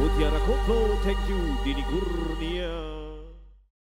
Mutiara Koplo, thank you Dini Kurnia.